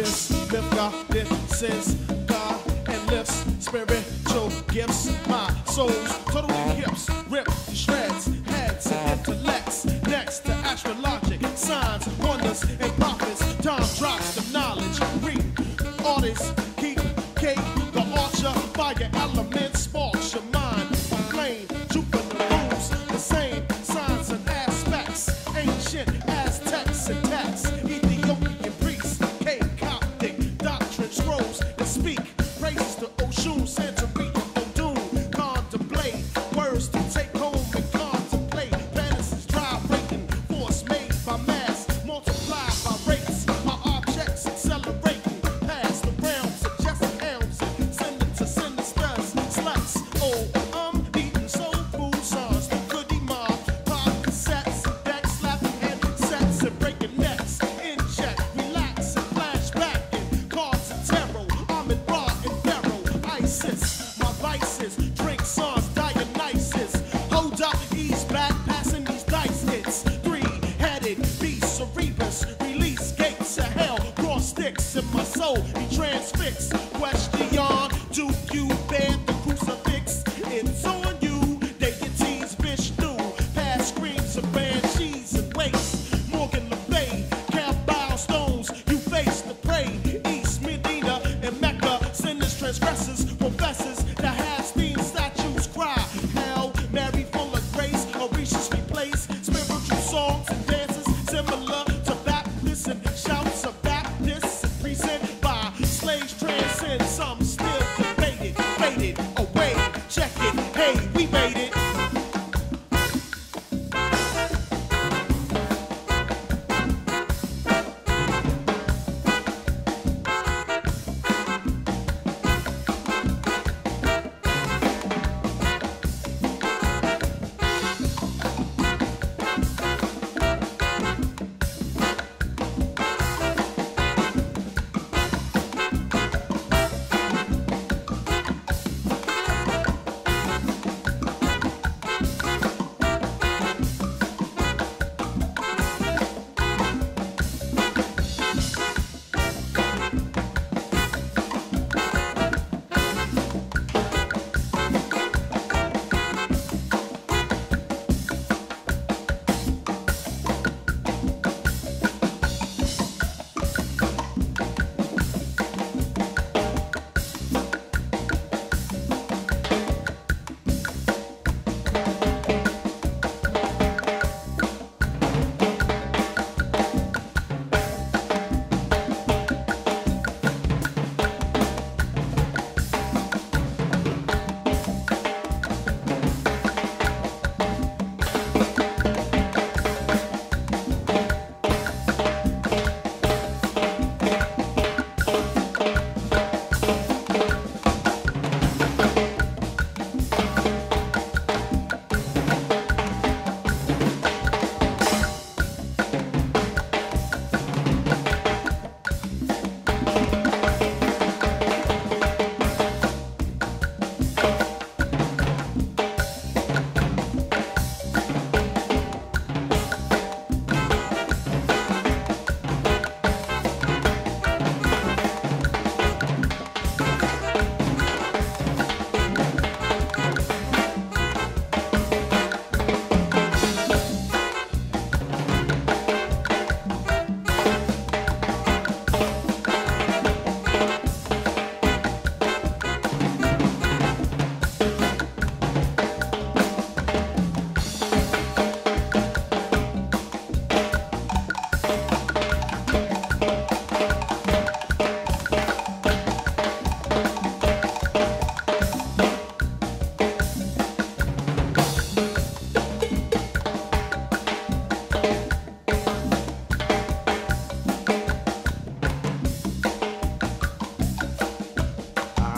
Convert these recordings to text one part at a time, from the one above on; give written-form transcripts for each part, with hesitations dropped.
this. Magnificence, God and lifts spiritual gifts. My soul's totally hips, ripped to shreds, heads and intellects. Next to astrologic signs, wonders and prophets. Time drops the knowledge. Read artists, keep cake, the archer, fire element sparks your mind. Proclaim Jupiter moves the same signs and aspects. Ancient Aztecs and texts.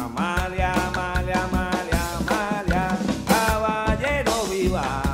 Amalia, Amalia, Amalia, caballero viva.